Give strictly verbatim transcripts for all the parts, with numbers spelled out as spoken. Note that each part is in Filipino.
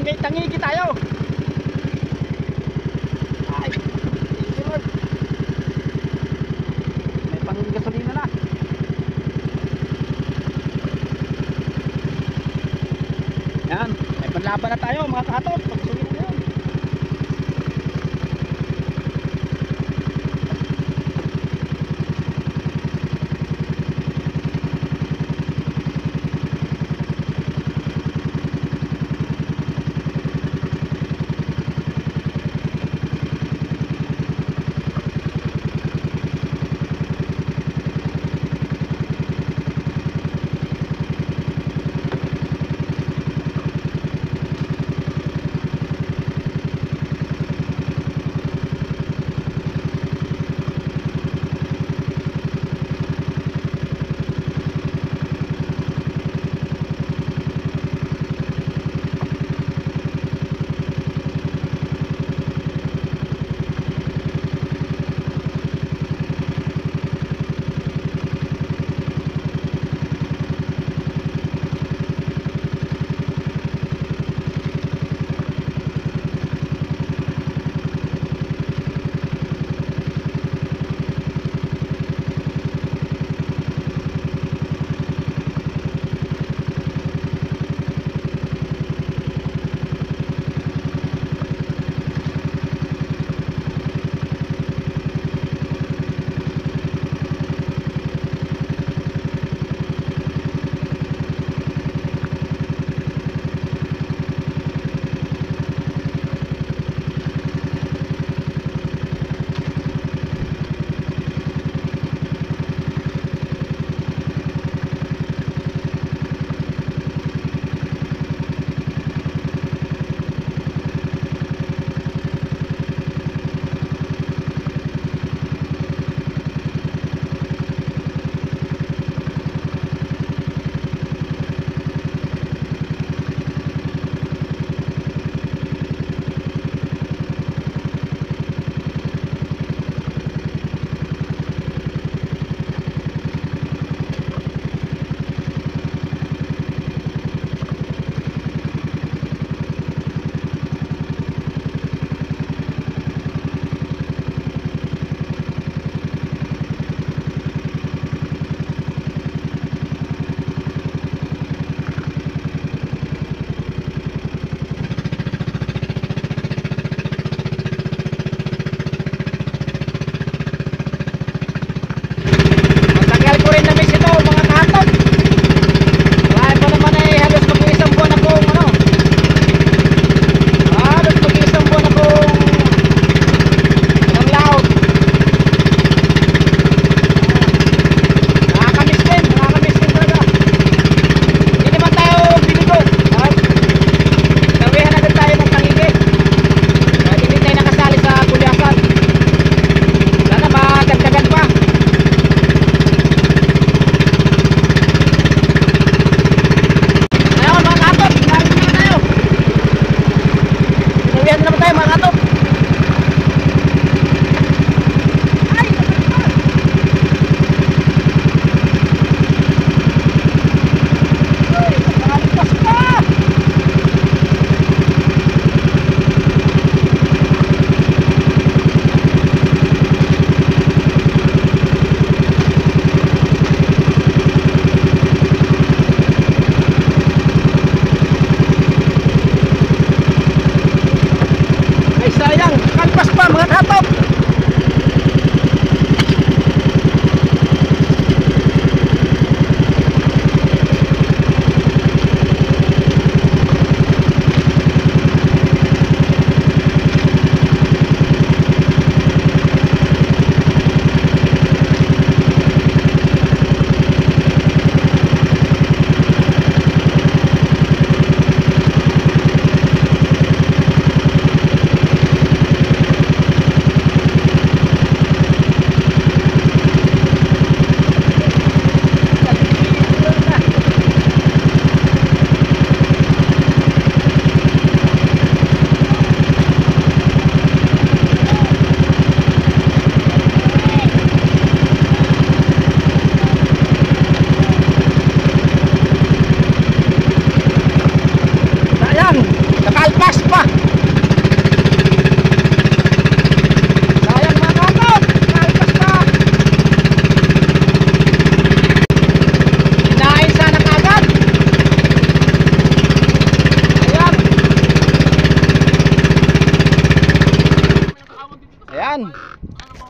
May Tanigue tayo. Yan, may panlaban na tayo mga katop. Pagsulit na yan.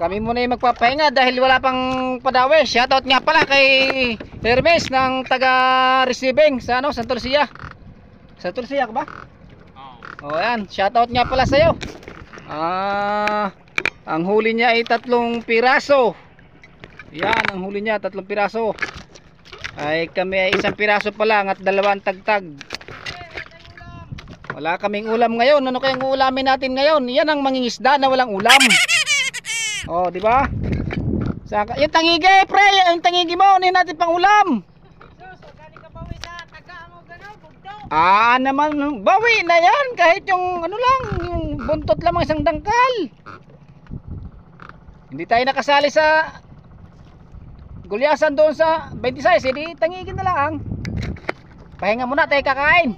Kami muna yung magpapahinga dahil wala pang padawe. Shoutout nga pala kay Hermes ng taga-receiving sa ano, Santurcia. Santurcia ka ba? Oo. O yan, shoutout nga pala sa'yo. Ah, ang huli niya ay tatlong piraso. Yan, ang huli niya, tatlong piraso. Ay kami ay isang piraso pa lang at dalawang tagtag. Wala kaming ulam ngayon. Ano kayang uulamin natin ngayon? Yan ang mangingisda na walang ulam. Oh, di ba? Saka, yung tangige, pre, yung tangige mo, unin natin pang ulam. So, galing ka bawi sa taga mo gano'n, bugtaw. Ah, naman, bawi na yan, kahit yung ano lang, yung buntot lamang isang dangkal. Hindi tayo nakasali sa gulyasan doon sa twenty-six, hindi, tangigin na lang. Pahinga muna tayo kakain.